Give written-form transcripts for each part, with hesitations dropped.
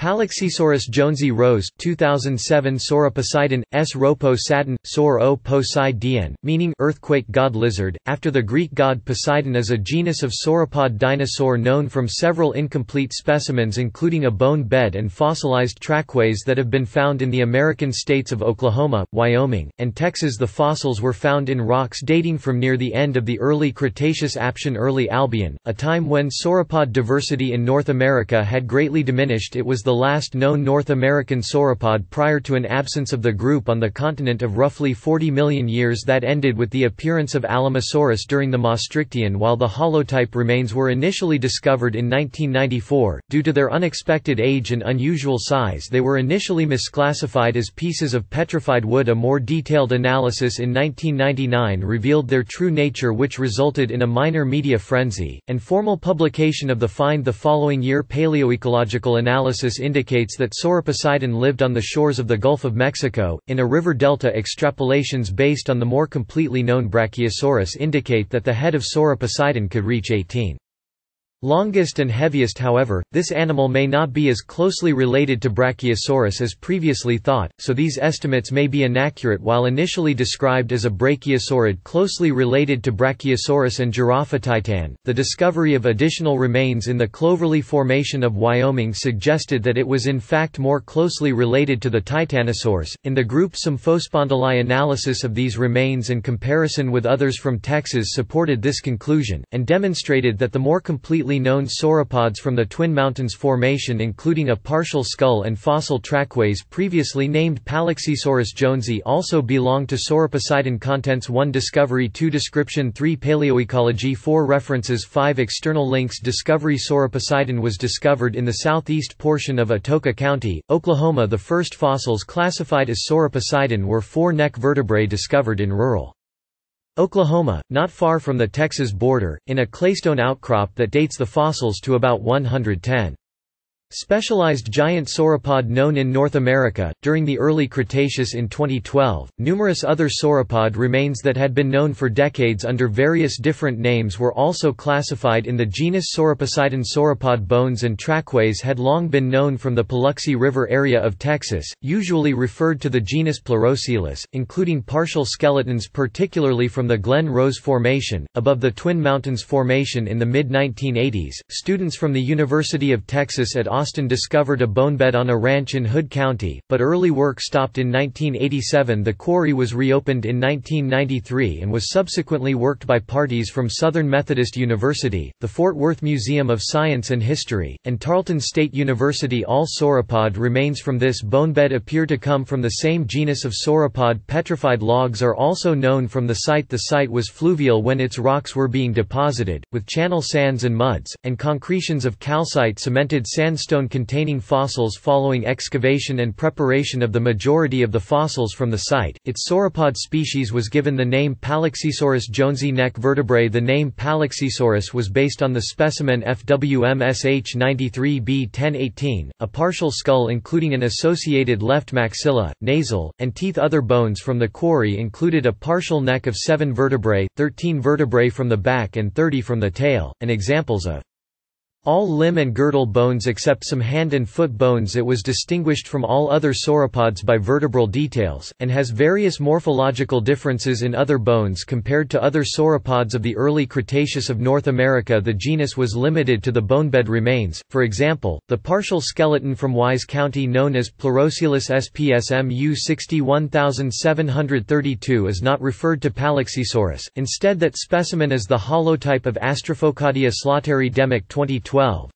Paluxysaurus jonesi Rose, 2007 Sauroposeidon, S. Ropo-Satin, Sauro-Poseidien, meaning earthquake god lizard, after the Greek god Poseidon, is a genus of sauropod dinosaur known from several incomplete specimens including a bone bed and fossilized trackways that have been found in the American states of Oklahoma, Wyoming, and Texas. The fossils were found in rocks dating from near the end of the early Cretaceous Aptian, early Albian, a time when sauropod diversity in North America had greatly diminished. It was the last known North American sauropod prior to an absence of the group on the continent of roughly 40 million years that ended with the appearance of Alamosaurus during the Maastrichtian, while the holotype remains were initially discovered in 1994. Due to their unexpected age and unusual size, they were initially misclassified as pieces of petrified wood. A more detailed analysis in 1999 revealed their true nature, which resulted in a minor media frenzy, and formal publication of the find the following year. Paleoecological analysis indicates that Sauroposeidon lived on the shores of the Gulf of Mexico, in a river delta. Extrapolations based on the more completely known Brachiosaurus indicate that the head of Sauroposeidon could reach 18. Longest and heaviest. However, this animal may not be as closely related to Brachiosaurus as previously thought, so these estimates may be inaccurate. While initially described as a brachiosaurid closely related to Brachiosaurus and Giraffatitan, the discovery of additional remains in the Cloverly Formation of Wyoming suggested that it was in fact more closely related to the Titanosaurs. In the group Symphospondylii, analysis of these remains and comparison with others from Texas supported this conclusion, and demonstrated that the more completely known sauropods from the Twin Mountains Formation, including a partial skull and fossil trackways previously named Paluxysaurus jonesi, also belong to Sauroposeidon. Contents: 1 Discovery, 2 Description, 3 Paleoecology, 4 References, 5 External links. Discovery: Sauroposeidon was discovered in the southeast portion of Atoka County, Oklahoma. The first fossils classified as Sauroposeidon were 4 neck vertebrae discovered in rural Oklahoma, not far from the Texas border, in a claystone outcrop that dates the fossils to about 110. Specialized giant sauropod known in North America during the early Cretaceous. In 2012, numerous other sauropod remains that had been known for decades under various different names were also classified in the genus Sauroposeidon. Sauropod bones and trackways had long been known from the Paluxy River area of Texas, usually referred to the genus Pleurocoelus, including partial skeletons particularly from the Glen Rose Formation, above the Twin Mountains Formation. In the mid-1980s, students from the University of Texas at Austin discovered a bonebed on a ranch in Hood County, but early work stopped in 1987. The quarry was reopened in 1993 and was subsequently worked by parties from Southern Methodist University, the Fort Worth Museum of Science and History, and Tarleton State University. All sauropod remains from this bonebed appear to come from the same genus of sauropod. Petrified logs are also known from the site. The site was fluvial when its rocks were being deposited, with channel sands and muds, and concretions of calcite cemented sandstone containing fossils. Following excavation and preparation of the majority of the fossils from the site, its sauropod species was given the name Paluxysaurus jonesi. Neck vertebrae. The name Paluxysaurus was based on the specimen FWMSH 93B1018, a partial skull including an associated left maxilla, nasal, and teeth. Other bones from the quarry included a partial neck of 7 vertebrae, 13 vertebrae from the back and 30 from the tail, and examples of all limb and girdle bones except some hand and foot bones. It was distinguished from all other sauropods by vertebral details, and has various morphological differences in other bones compared to other sauropods of the early Cretaceous of North America. The genus was limited to the bonebed remains, for example, the partial skeleton from Wise County known as Pleurocoelus SPSMU 61732 is not referred to Paluxysaurus, instead that specimen is the holotype of Astrophocaudia slaughteri Demic 2012.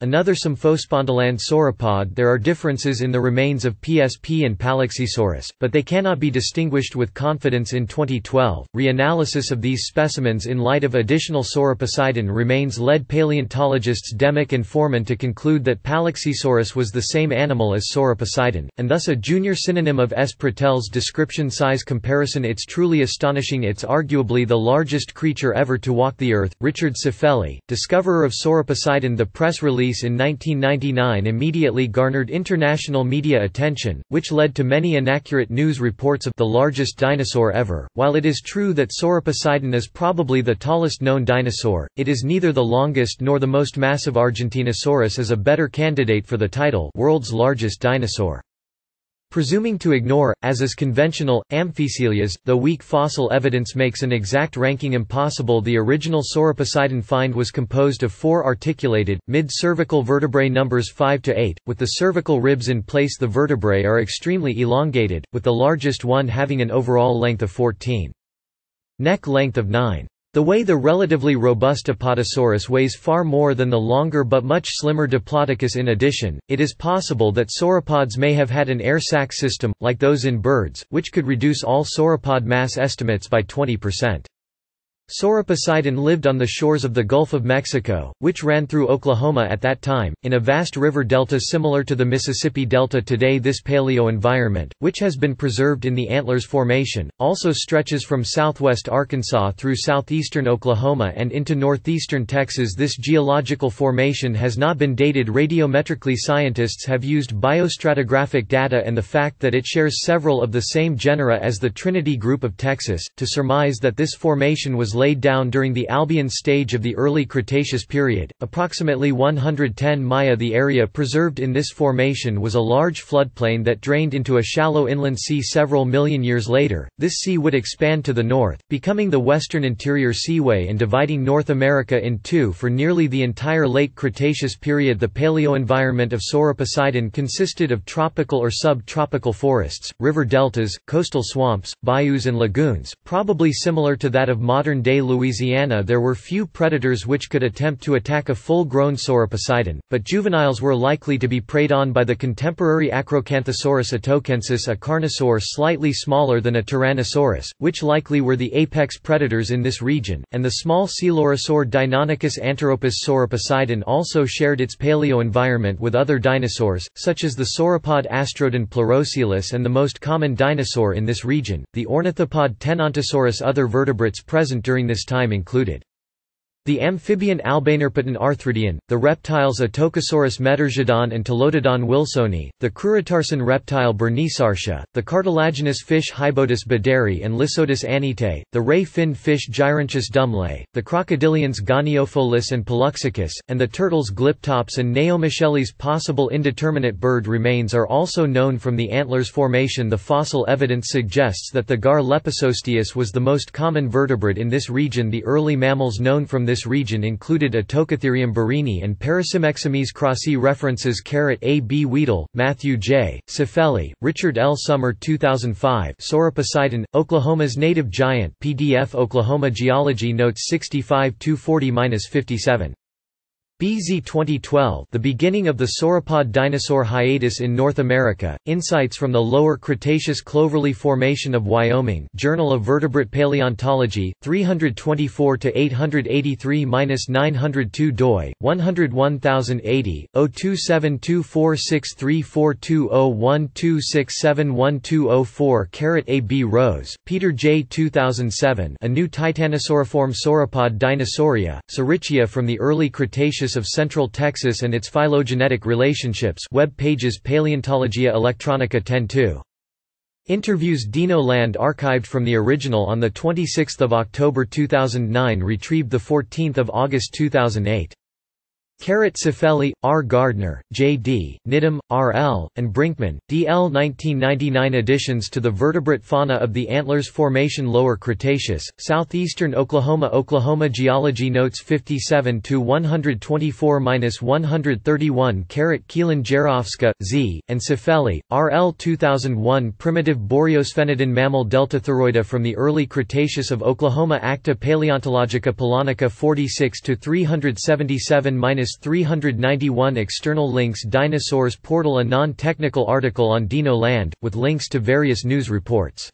Another Symphospondylii sauropod. There are differences in the remains of PSP and Paluxysaurus, but they cannot be distinguished with confidence. In 2012, reanalysis of these specimens in light of additional Sauroposeidon remains led paleontologists Demick and Foreman to conclude that Paluxysaurus was the same animal as Sauroposeidon, and thus a junior synonym of S. Prattel's description. Size comparison. It's truly astonishing. It's arguably the largest creature ever to walk the earth. Richard Cifelli, discoverer of Sauroposeidon, the press release in 1999 immediately garnered international media attention, which led to many inaccurate news reports of the largest dinosaur ever. While it is true that Sauroposeidon is probably the tallest known dinosaur, it is neither the longest nor the most massive. Argentinosaurus is a better candidate for the title world's largest dinosaur. Presuming to ignore, as is conventional, Amphicelias, though weak fossil evidence makes an exact ranking impossible. The original Sauroposeidon find was composed of four articulated, mid-cervical vertebrae numbers 5 to 8, with the cervical ribs in place. The vertebrae are extremely elongated, with the largest one having an overall length of 14. Neck length of 9. The way the relatively robust Apatosaurus weighs far more than the longer but much slimmer Diplodocus. In addition, it is possible that sauropods may have had an air sac system, like those in birds, which could reduce all sauropod mass estimates by 20%. Sauroposeidon lived on the shores of the Gulf of Mexico, which ran through Oklahoma at that time, in a vast river delta similar to the Mississippi Delta today. This paleo environment, which has been preserved in the Antlers Formation, also stretches from southwest Arkansas through southeastern Oklahoma and into northeastern Texas. This geological formation has not been dated radiometrically. Scientists have used biostratigraphic data and the fact that it shares several of the same genera as the Trinity Group of Texas, to surmise that this formation was laid down during the Albian stage of the early Cretaceous period, approximately 110 Mya. The area preserved in this formation was a large floodplain that drained into a shallow inland sea several million years later. This sea would expand to the north, becoming the Western Interior Seaway and dividing North America in two for nearly the entire late Cretaceous period. The paleoenvironment of Sauroposeidon consisted of tropical or subtropical forests, river deltas, coastal swamps, bayous and lagoons, probably similar to that of modern-day Louisiana. There were few predators which could attempt to attack a full-grown Sauroposeidon, but juveniles were likely to be preyed on by the contemporary Acrocanthosaurus atokensis, a carnivore slightly smaller than a tyrannosaurus, which likely were the apex predators in this region, and the small coelurosaur Deinonychus anteropus. Sauroposeidon also shared its paleo environment with other dinosaurs, such as the sauropod Astrodon Pleurocoelus and the most common dinosaur in this region, the ornithopod Tenontosaurus. Other vertebrates present during this time included the amphibian Albianerpitan Arthridian, the reptiles Atokasaurus Metergidon and Telotodon wilsoni, the crurotarsan reptile Bernisarsha, the cartilaginous fish Hybotus baderi and Lysotis anitae, the ray-finned fish Gyranchus dumlae, the crocodilians Goniophorus and Paluxysaurus, and the turtles Glyptops and Naomycetes. Possible indeterminate bird remains are also known from the Antlers Formation. The fossil evidence suggests that the gar Lepisosteus was the most common vertebrate in this region. The early mammals known from this region included Atocotherium barini and Parasymexames crossi. References: A. B. Weedle, Matthew J. Cifelli, Richard L. Summer 2005. Sauroposeidon, Oklahoma's native giant. PDF. Oklahoma Geology Notes 65-240-57. BZ 2012, The Beginning of the Sauropod Dinosaur Hiatus in North America, Insights from the Lower Cretaceous Cloverly Formation of Wyoming, Journal of Vertebrate Paleontology, 324-883-902 doi, 101080, 0272463420126712004. A. B. Rose, Peter J. 2007, A New Titanosauriform Sauropod Dinosauria, Saurichia from the Early Cretaceous of Central Texas and its Phylogenetic Relationships. Web pages: Paleontologia Electronica 10-2. Interviews: Dino Land, archived from the original on 26 October 2009, retrieved 14 August 2008. Cifelli, R. Gardner, J. D., Nidham, R. L., and Brinkman, D. L. 1999. Additions to the vertebrate fauna of the Antlers Formation. Lower Cretaceous, Southeastern Oklahoma. Oklahoma Geology Notes 57-124-131. Keelan-Jarofska, Z., and Cifelli, R. L. 2001. Primitive Boreosphenodon Mammal Deltathyroida from the Early Cretaceous of Oklahoma. Acta Paleontologica Polonica 46-377-391. External links: Dinosaurs Portal, a non-technical article on Dino Land, with links to various news reports.